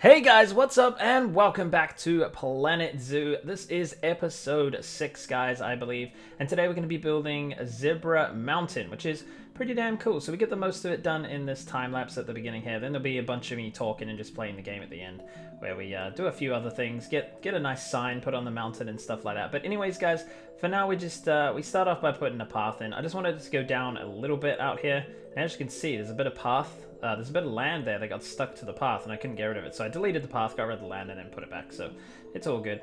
Hey guys, what's up and welcome back to Planet Zoo. This is episode 6 guys, I believe, and today we're going to be building a Zebra Mountain, which is pretty damn cool. So we get the most of it done in this time lapse at the beginning here, then there'll be a bunch of me talking and just playing the game at the end where we do a few other things, get a nice sign put on the mountain and stuff like that. But anyways guys, for now we just we start off by putting a path in. I just wanted to go down a little bit out here, and as you can see there's a bit of path. There's a bit of land there that got stuck to the path, and I couldn't get rid of it. So I deleted the path, got rid of the land, and then put it back. So it's all good.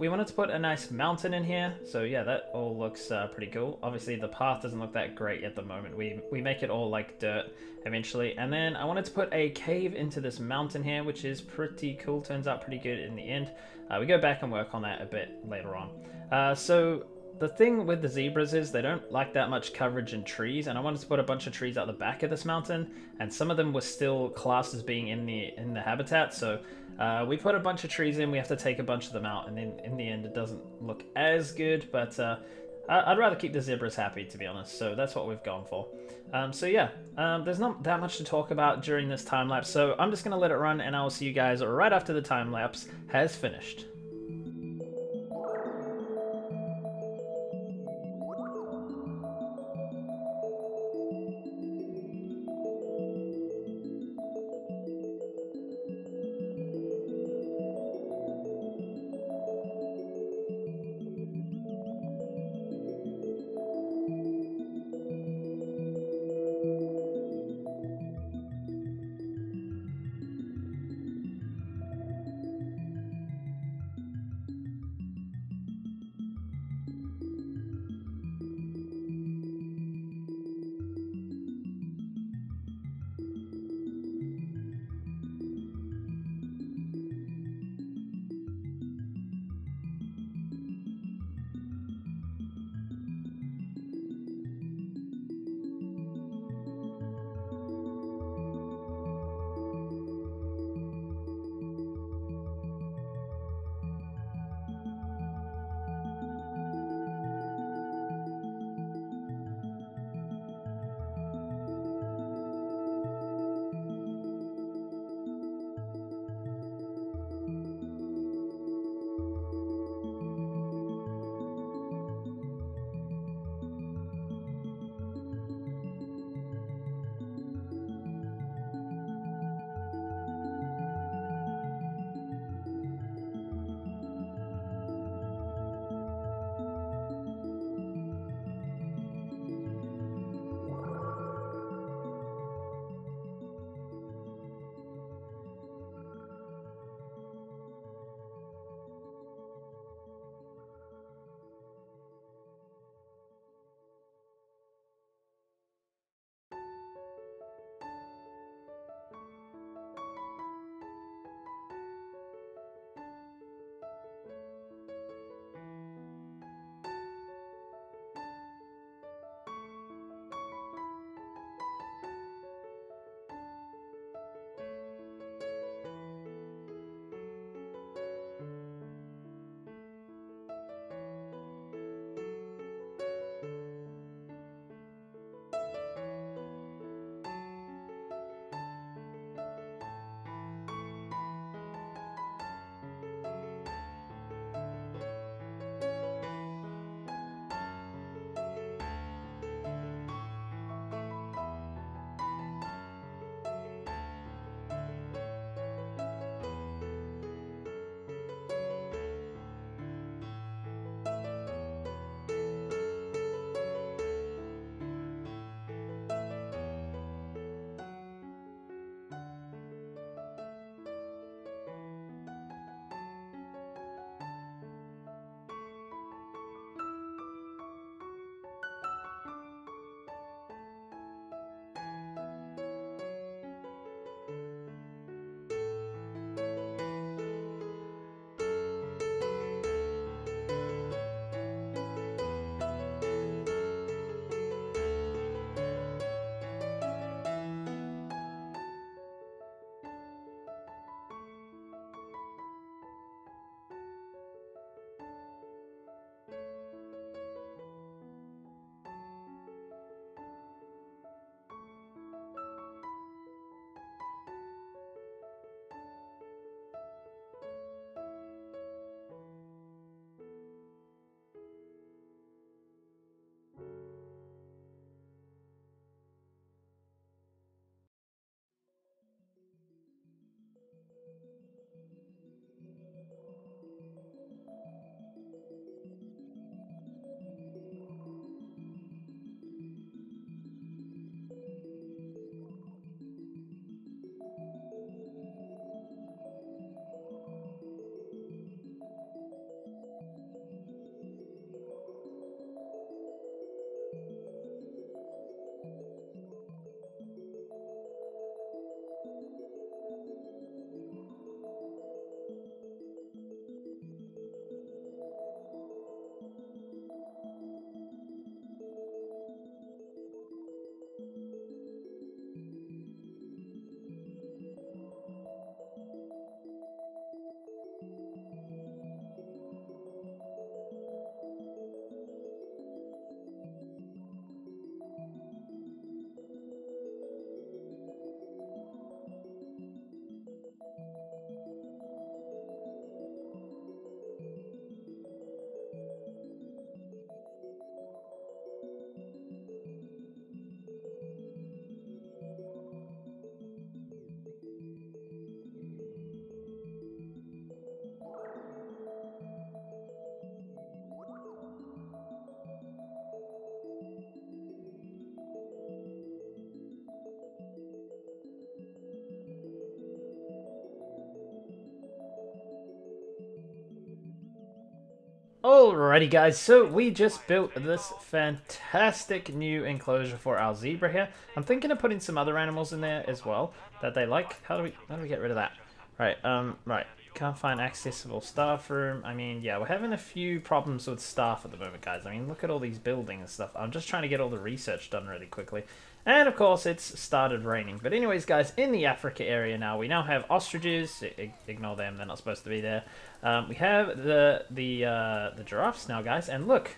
We wanted to put a nice mountain in here. So yeah, that all looks pretty cool. Obviously, the path doesn't look that great at the moment. We make it all like dirt eventually. And then I wanted to put a cave into this mountain here, which is pretty cool. Turns out pretty good in the end. We go back and work on that a bit later on. So the thing with the zebras is they don't like that much coverage in trees, and I wanted to put a bunch of trees out the back of this mountain, and some of them were still classed as being in the habitat, so we put a bunch of trees in. We have to take a bunch of them out, and then in the end it doesn't look as good, but I'd rather keep the zebras happy, to be honest, so that's what we've gone for. So yeah, there's not that much to talk about during this time lapse, so I'm just going to let it run, and I'll see you guys right after the time lapse has finished. Alrighty guys, so we just built this fantastic new enclosure for our zebra here. I'm thinking of putting some other animals in there as well that they like. How do we get rid of that? Right, right. Can't find accessible staff room. I mean, yeah, we're having a few problems with staff at the moment, guys. I mean, look at all these buildings and stuff. I'm just trying to get all the research done really quickly. And of course, it's started raining. But anyways, guys, in the Africa area now, we now have ostriches. Ignore them; they're not supposed to be there. We have the giraffes now, guys, and look,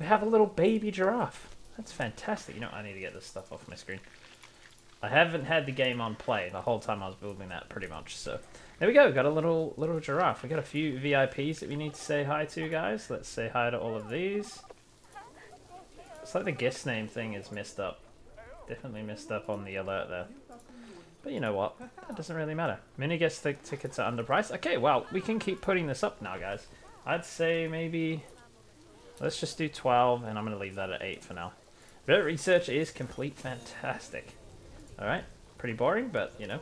we have a little baby giraffe. That's fantastic. You know, I need to get this stuff off my screen. I haven't had the game on play the whole time I was building that, pretty much. So there we go. We've got a little giraffe. We got a few VIPs that we need to say hi to, guys. Let's say hi to all of these. It's like the guest name thing is messed up. Definitely messed up on the alert there. But you know what? That doesn't really matter. Mini guest tickets are underpriced. Okay, well, we can keep putting this up now, guys. I'd say maybe... let's just do 12, and I'm going to leave that at 8 for now. Vet research is complete. Fantastic. Alright. Pretty boring, but, you know,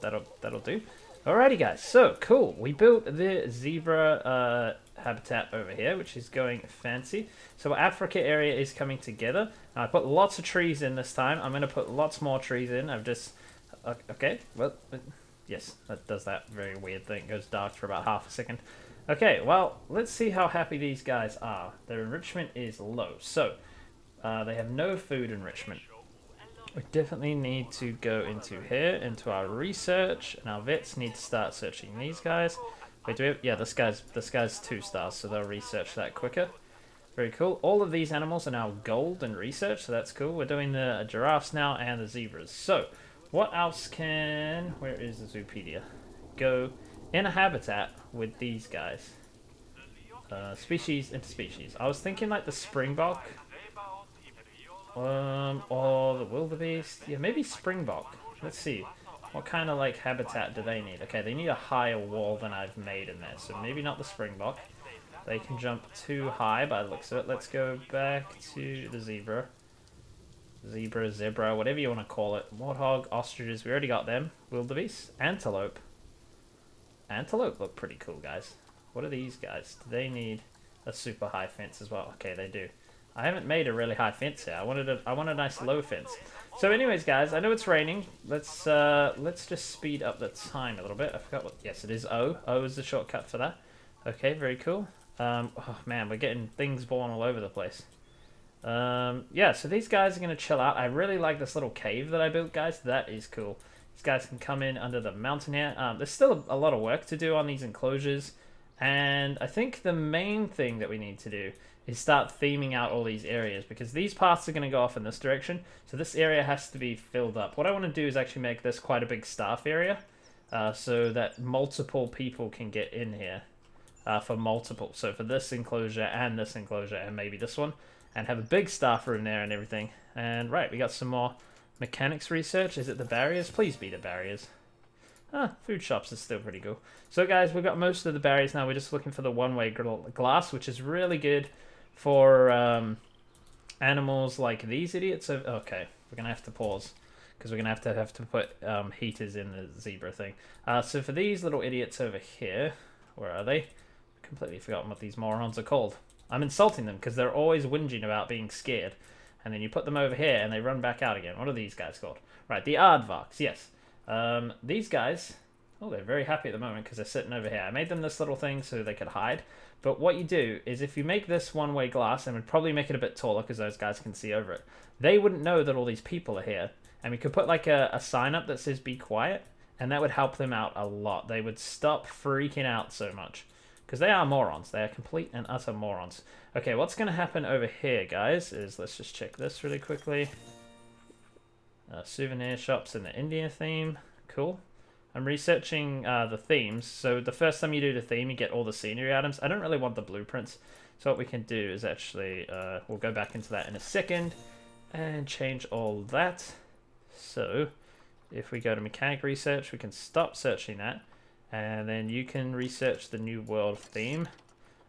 that'll do. Alrighty, guys. So, cool. We built the zebra... habitat over here, which is going fancy. So our Africa area is coming together. Now, I put lots of trees in this time. I'm going to put lots more trees in. I've just... okay, well, yes, that does that very weird thing. It goes dark for about half a second. Okay, well, let's see how happy these guys are. Their enrichment is low, so they have no food enrichment. We definitely need to go into here, into our research, and our vets need to start searching these guys. Wait, do we have, yeah, this guy's 2 stars, so they'll research that quicker. Very cool. All of these animals are now gold in research, so that's cool. We're doing the giraffes now and the zebras. So, what else can... where is the Zoopedia? Go in a habitat with these guys. Species into species. I was thinking like the springbok. Or the wildebeest. Yeah, maybe springbok. Let's see. What kind of, like, habitat do they need? Okay, they need a higher wall than I've made in there, so maybe not the springbok. They can jump too high by the looks of it. Let's go back to the zebra. Zebra, whatever you want to call it. Warthog, ostriches, we already got them. Wildebeest, antelope. Antelope look pretty cool, guys. What are these guys? Do they need a super high fence as well? Okay, they do. I haven't made a really high fence here. I want a nice low fence. So anyways, guys, I know it's raining. Let's just speed up the time a little bit. I forgot what... yes, it is O. O is the shortcut for that. Okay, very cool. Oh, man, we're getting things born all over the place. Yeah, so these guys are going to chill out. I really like this little cave that I built, guys. That is cool. These guys can come in under the mountain here. There's still a lot of work to do on these enclosures. And I think the main thing that we need to do is start theming out all these areas, because these paths are going to go off in this direction, so this area has to be filled up. What I want to do is actually make this quite a big staff area, so that multiple people can get in here for multiple. So for this enclosure and maybe this one, and have a big staff room there and everything. And right, we got some more mechanics research. Is it the barriers? Please be the barriers. Food shops is still pretty cool. So guys, we've got most of the barriers now. We're just looking for the one-way glass, which is really good for animals like these idiots. Okay, we're gonna have to pause because we're gonna have to put heaters in the zebra thing. So for these little idiots over here, where are they? I completely forgotten what these morons are called. I'm insulting them because they're always whinging about being scared, and then you put them over here and they run back out again. What are these guys called? Right, the aardvarks. Yes. These guys, oh, they're very happy at the moment because they're sitting over here. I made them this little thing so they could hide. But what you do is if you make this one-way glass, and we'd probably make it a bit taller because those guys can see over it, they wouldn't know that all these people are here. And we could put like a sign up that says be quiet, and that would help them out a lot. They would stop freaking out so much because they are morons. They are complete and utter morons. Okay, what's going to happen over here, guys, is let's just check this really quickly. Souvenir shops in the India theme. Cool. I'm researching the themes. So the first time you do the theme, you get all the scenery items. I don't really want the blueprints. So what we can do is actually, we'll go back into that in a second and change all that. So if we go to mechanic research, we can stop searching that. And then you can research the New World theme.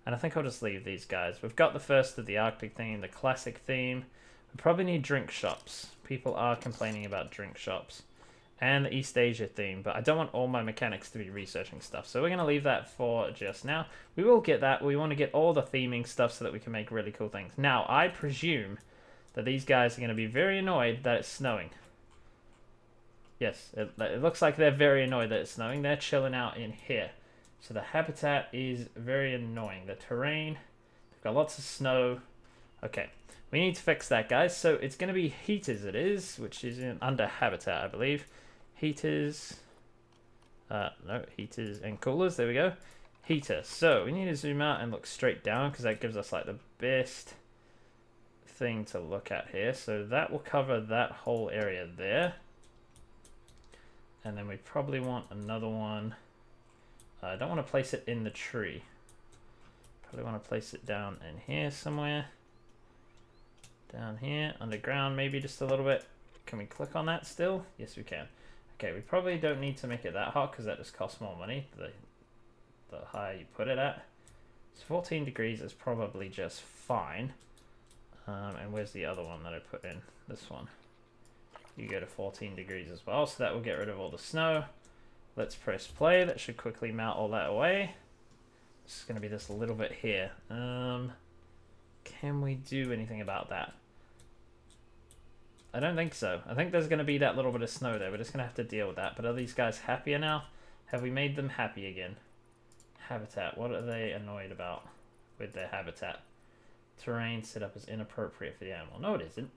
And I think I'll just leave these guys. We've got the first of the Arctic theme, the classic theme. We probably need drink shops. People are complaining about drink shops. and the East Asia theme, but I don't want all my mechanics to be researching stuff, so we're going to leave that for just now. We will get that. We want to get all the theming stuff so that we can make really cool things. Now, I presume that these guys are going to be very annoyed that it's snowing. Yes, it looks like they're very annoyed that it's snowing. They're chilling out in here. So the habitat is very annoying. The terrain, they've got lots of snow. Okay, we need to fix that, guys. So it's going to be heaters it is, which is in under habitat, I believe. Heaters, no, heaters and coolers, there we go. Heater, so we need to zoom out and look straight down because that gives us like the best thing to look at here. So that will cover that whole area there. And then we probably want another one. I don't want to place it in the tree. Probably want to place it down in here somewhere. Down here, underground maybe just a little bit. Can we click on that still? Yes, we can. Okay, we probably don't need to make it that hot because that just costs more money, the higher you put it at. So 14 degrees is probably just fine. And where's the other one that I put in? This one. You go to 14 degrees as well, so that will get rid of all the snow. Let's press play. That should quickly melt all that away. This is going to be this little bit here. Can we do anything about that? I don't think so. I think there's going to be that little bit of snow there. We're just going to have to deal with that. But are these guys happier now? Have we made them happy again? Habitat. What are they annoyed about with their habitat? Terrain setup is inappropriate for the animal. No, it isn't.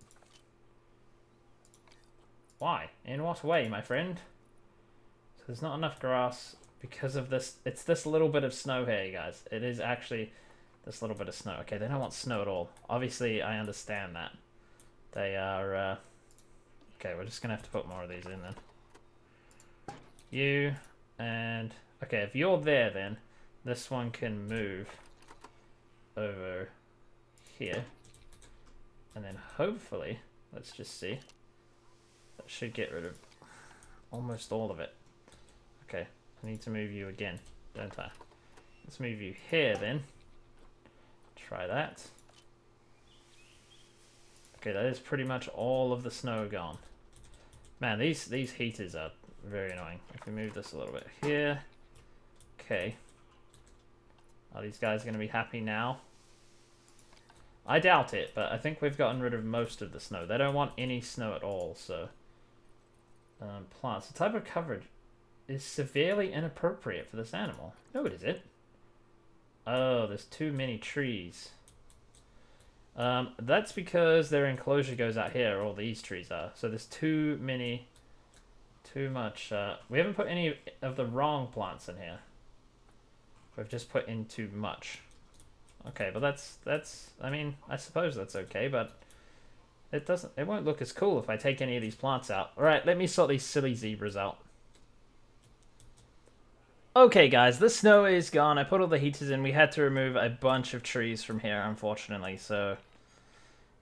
Why? In what way, my friend? So there's not enough grass because of this. It's this little bit of snow here, you guys. It is actually... this little bit of snow. Okay, they don't want snow at all. Obviously, I understand that. They are, okay, we're just going to have to put more of these in then. You, and... okay, if you're there then, this one can move over here. And then hopefully, let's just see. That should get rid of almost all of it. Okay, I need to move you again, don't I? Let's move you here then. Try that. Okay, that is pretty much all of the snow gone. Man, these heaters are very annoying. If we move this a little bit here. Okay. Are these guys going to be happy now? I doubt it, but I think we've gotten rid of most of the snow. They don't want any snow at all, so... plants. The type of coverage is severely inappropriate for this animal. No, it isn't. Oh, there's too many trees. That's because their enclosure goes out here, all these trees are. So there's too much. We haven't put any of the wrong plants in here. We've just put in too much. Okay, but that's, I mean, I suppose that's okay, but it won't look as cool if I take any of these plants out. All right, let me sort these silly zebras out. Okay guys, the snow is gone. I put all the heaters in. We had to remove a bunch of trees from here, unfortunately. So,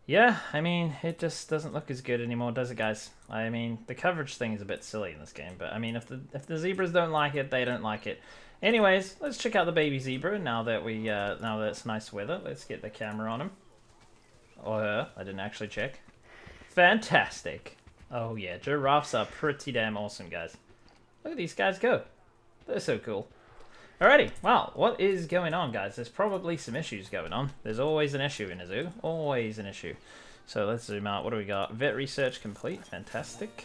yeah, I mean, it just doesn't look as good anymore, does it, guys? I mean, the coverage thing is a bit silly in this game, but I mean, if the zebras don't like it, they don't like it. Anyways, let's check out the baby zebra now that now that it's nice weather. Let's get the camera on him. Or her. I didn't actually check. Fantastic. Oh yeah, giraffes are pretty damn awesome, guys. Look at these guys go. They're so cool. Alrighty, well, what is going on, guys? There's probably some issues going on. There's always an issue in a zoo. Always an issue. So let's zoom out. What do we got? Vet research complete. Fantastic.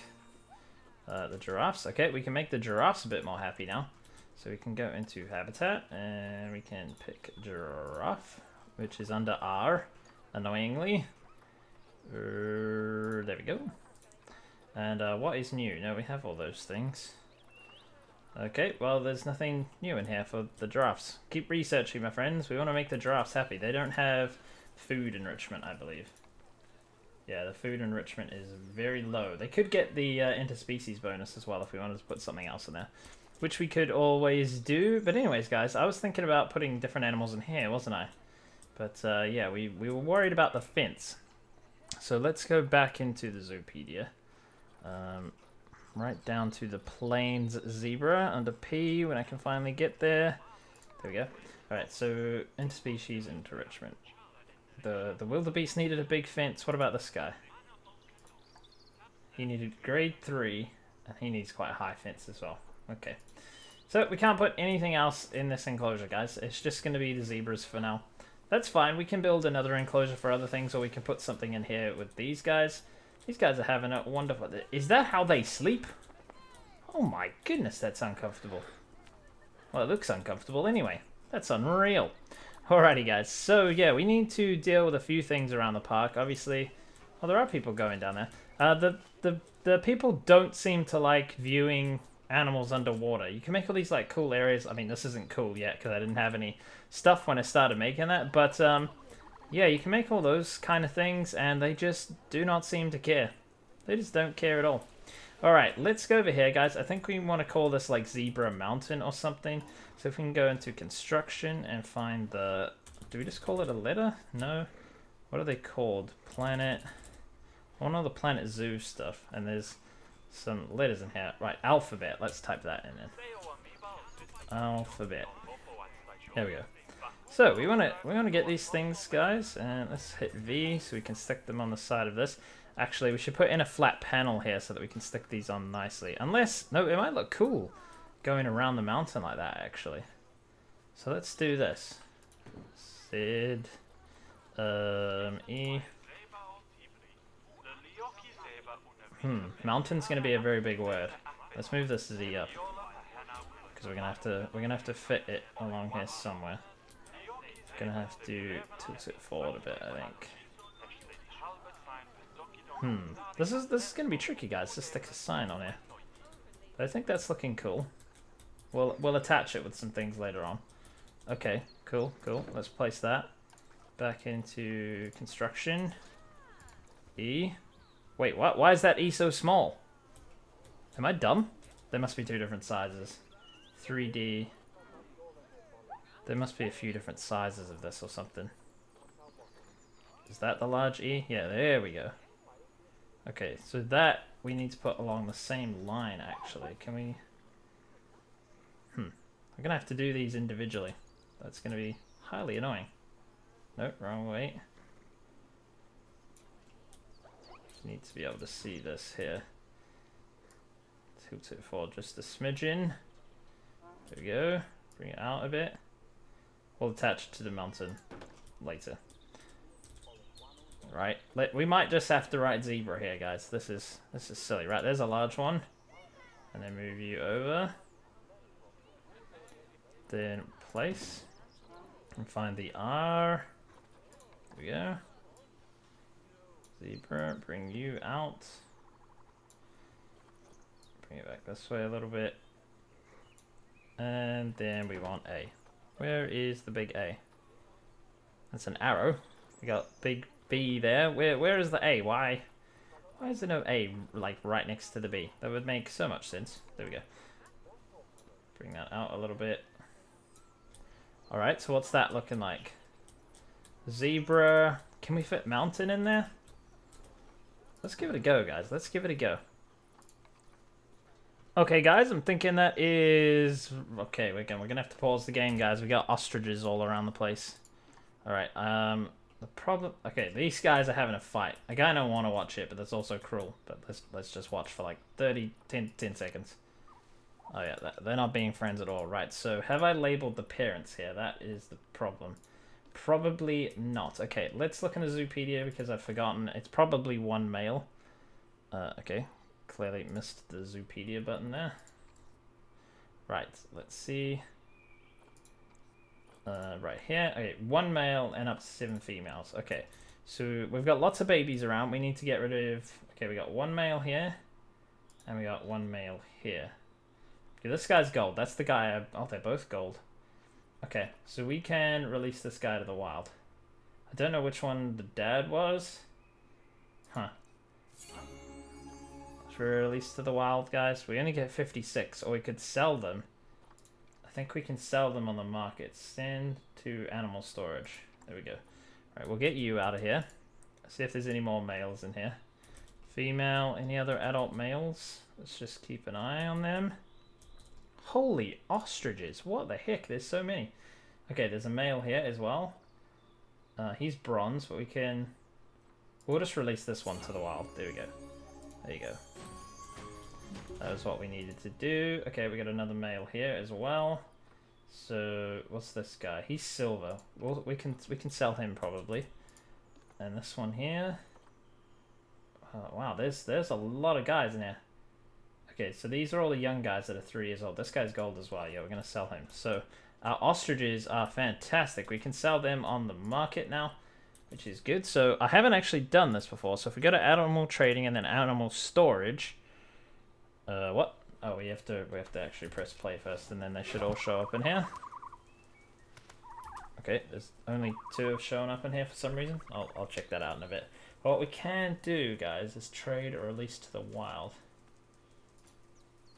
The giraffes. Okay, we can make the giraffes a bit more happy now. So we can go into habitat, and we can pick giraffe, which is under R, annoyingly. There we go. And what is new? No, we have all those things. Okay, well, there's nothing new in here for the giraffes. Keep researching, my friends. We want to make the giraffes happy. They don't have food enrichment, I believe. Yeah, the food enrichment is very low. They could get the interspecies bonus as well if we wanted to put something else in there, which we could always do. But anyways, guys, I was thinking about putting different animals in here, wasn't I? But, yeah, we were worried about the fence. So let's go back into the Zoopedia. Right down to the plains zebra under P when I can finally get there. There we go. Alright, so interspecies enrichment. The wildebeest needed a big fence. What about this guy? He needed grade 3 He needs quite a high fence as well. Okay. So we can't put anything else in this enclosure, guys. It's just going to be the zebras for now. That's fine. We can build another enclosure for other things, or we can put something in here with these guys. These guys are having a wonderful... Is that how they sleep? Oh my goodness, that's uncomfortable. Well, it looks uncomfortable anyway. That's unreal. Alrighty, guys. So, yeah, we need to deal with a few things around the park. Obviously, well, there are people going down there. The people don't seem to like viewing animals underwater. You can make all these, like, cool areas. I mean, this isn't cool yet because I didn't have any stuff when I started making that. But, yeah, you can make all those kind of things, and they just do not seem to care. They just don't care at all. Alright, let's go over here, guys. I think we want to call this, like, Zebra Mountain or something. So if we can go into construction and find the... Do we just call it a letter? No. What are they called? Planet... One of the Planet Zoo stuff. And there's some letters in here. Right, alphabet. Let's type that in then. Alphabet. There we go. So we want to get these things, guys. And let's hit V so we can stick them on the side of this. Actually, we should put in a flat panel here so that we can stick these on nicely. Unless, no, it might look cool going around the mountain like that, actually. So let's do this. Sid, E. Mountain's gonna be a very big word. Let's move this Z up because we're gonna have to fit it along here somewhere. Gonna have to tilt it forward a bit, I think. This is gonna be tricky, guys. Just stick a sign on here. But I think that's looking cool. We'll attach it with some things later on. Okay, cool, cool. Let's place that back into construction. E. Wait, what? Why is that E so small? Am I dumb? There must be two different sizes. 3D. There must be a few different sizes of this or something. Is that the large E? Yeah, there we go. Okay, so that we need to put along the same line, actually. Can we... We're going to have to do these individually. That's going to be highly annoying. Nope, wrong way. Need to be able to see this here. Tilt it forward just a smidgen. There we go. Bring it out a bit. We'll attach it to the mountain later. Right, we might just have to write zebra here, guys. This is silly. Right, there's a large one. And then move you over. Then place. And find the R. There we go. Zebra, bring you out. Bring it back this way a little bit. And then we want A. Where is the big A? That's an arrow. We got big... B there. Where is the A? Why is there no A like right next to the B? That would make so much sense. There we go. Bring that out a little bit. Alright, so what's that looking like? Zebra. Can we fit mountain in there? Let's give it a go, guys. Let's give it a go. Okay, guys, I'm thinking that is... Okay, we're gonna have to pause the game, guys. We got ostriches all around the place. Alright, The problem... Okay, these guys are having a fight. I kind of want to watch it, but that's also cruel. But let's just watch for like 10 seconds. Oh yeah, they're not being friends at all. Right, so have I labeled the parents here? That is the problem. Probably not. Okay, let's look into Zoopedia because I've forgotten. It's probably one male. Okay, clearly missed the Zoopedia button there. Right, let's see... right here. Okay, one male and up to 7 females. Okay, so we've got lots of babies around. We need to get rid of... Okay, we got one male here, and we got one male here. Okay, this guy's gold. That's the guy... Oh, they're both gold. Okay, so we can release this guy to the wild. I don't know which one the dad was. Huh. Should we release to the wild, guys? We only get 56, or we could sell them. I think we can sell them on the market. Send to animal storage. There we go. Alright, we'll get you out of here. See if there's any more males in here. Female, any other adult males? Let's just keep an eye on them. Holy ostriches. What the heck? There's so many. Okay, there's a male here as well. He's bronze, but we can... We'll just release this one to the wild. There we go. There you go. That was what we needed to do. Okay, we got another male here as well. So what's this guy? He's silver. Well, we can sell him probably. And this one here. Oh, wow, there's a lot of guys in here. Okay, so these are all the young guys that are 3 years old. This guy's gold as well. Yeah, we're gonna sell him. So our ostriches are fantastic. We can sell them on the market now, which is good. So I haven't actually done this before. So if we go to animal trading and then animal storage, what? Oh, we have to actually press play first, and then they should all show up in here. Okay, there's only two have shown up in here for some reason. I'll check that out in a bit. But what we can do, guys, is trade or release to the wild.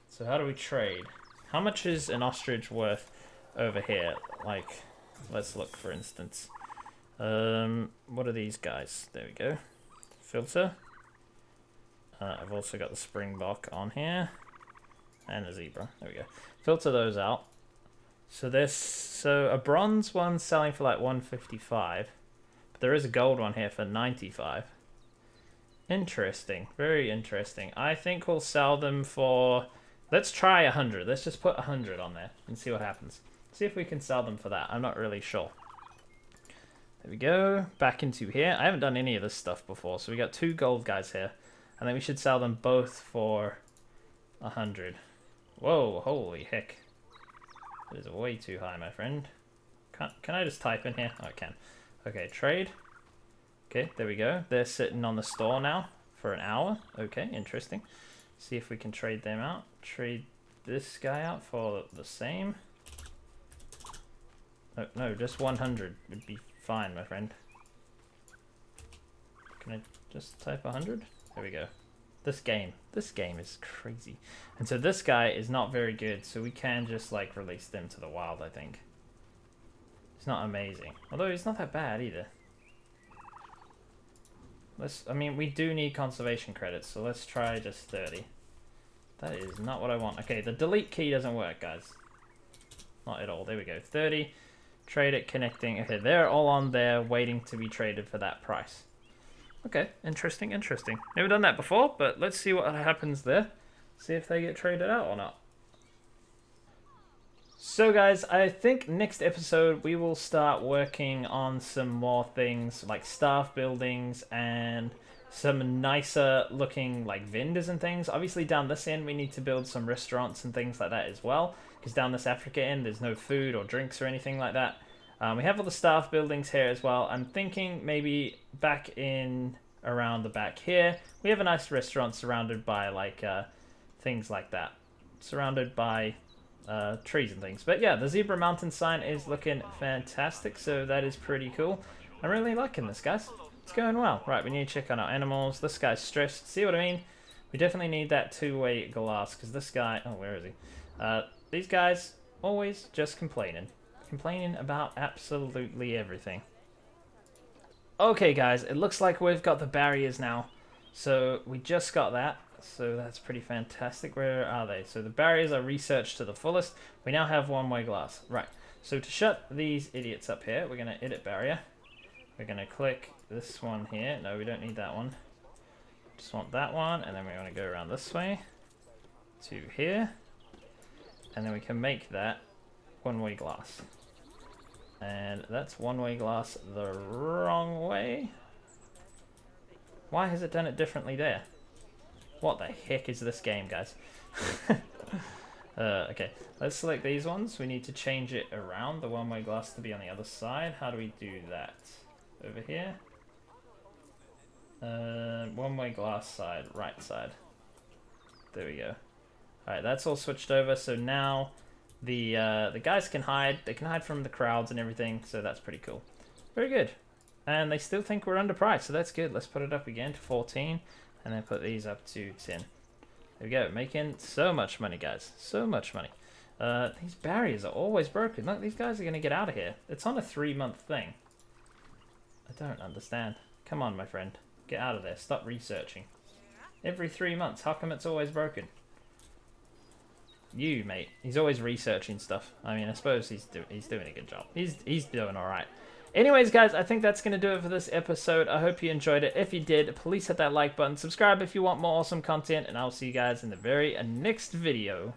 So how do we trade? How much is an ostrich worth over here? Like, let's look, for instance. What are these guys? There we go. Filter. I've also got the springbok on here. And a zebra. There we go. Filter those out. So there's a bronze one selling for like 155, but there is a gold one here for 95. Interesting, very interesting. I think we'll sell them for. Let's try 100. Let's just put 100 on there and see what happens. See if we can sell them for that. I'm not really sure. There we go. Back into here. I haven't done any of this stuff before, so we got two gold guys here, and then we should sell them both for 100. Whoa! Holy heck! It is way too high, my friend. Can I just type in here? Oh, I can. Okay, trade. Okay, there we go. They're sitting on the store now for an hour. Okay, interesting. See if we can trade them out. Trade this guy out for the same. No, no, just 100 would be fine, my friend. Can I just type 100? There we go. This game is crazy. And so this guy is not very good, so we can just like release them to the wild, I think. It's not amazing. Although he's not that bad either. I mean, we do need conservation credits, so let's try just 30. That is not what I want. Okay, the delete key doesn't work, guys. Not at all. There we go. 30. Trade it, connecting. Okay, they're all on there waiting to be traded for that price. Okay, interesting, interesting. Never done that before, but let's see what happens there. See if they get traded out or not. So guys, I think next episode we will start working on some more things like staff buildings and some nicer looking like vendors and things. Obviously down this end we need to build some restaurants and things like that as well, because down this Africa end there's no food or drinks or anything like that. We have all the staff buildings here as well. I'm thinking maybe back in around the back here, we have a nice restaurant surrounded by like things like that, surrounded by trees and things. But yeah, the Zebra Mountain sign is looking fantastic, so that is pretty cool. I'm really liking this, guys. It's going well. Right, we need to check on our animals. This guy's stressed. See what I mean? We definitely need that two-way glass because this guy... Oh, where is he? These guys always just complaining. Complaining about absolutely everything. Okay, guys, it looks like we've got the barriers now. So we just got that. So that's pretty fantastic. Where are they? So the barriers are researched to the fullest. We now have one-way glass. Right. So to shut these idiots up here, we're going to edit barrier. We're going to click this one here. No, we don't need that one. Just want that one. And then we want to go around this way to here. And then we can make that one-way glass. And that's one-way glass the wrong way. Why has it done it differently there? What the heck is this game, guys? Okay, let's select these ones. We need to change it around, the one-way glass to be on the other side. How do we do that? Over here. One-way glass side, right side. There we go. Alright, that's all switched over, so now the guys can hide. They can hide from the crowds and everything, so that's pretty cool. Very good. And they still think we're underpriced, so that's good. Let's put it up again to 14, and then put these up to 10. There we go. Making so much money, guys. So much money. These barriers are always broken. Look, these guys are going to get out of here. It's on a 3-month thing. I don't understand. Come on, my friend. Get out of there. Stop researching. Every 3 months. How come it's always broken? You, mate. He's always researching stuff. I mean, I suppose he's doing a good job. He's doing all right. Anyways, guys, I think that's going to do it for this episode. I hope you enjoyed it. If you did, please hit that like button. Subscribe if you want more awesome content, and I'll see you guys in the very next video.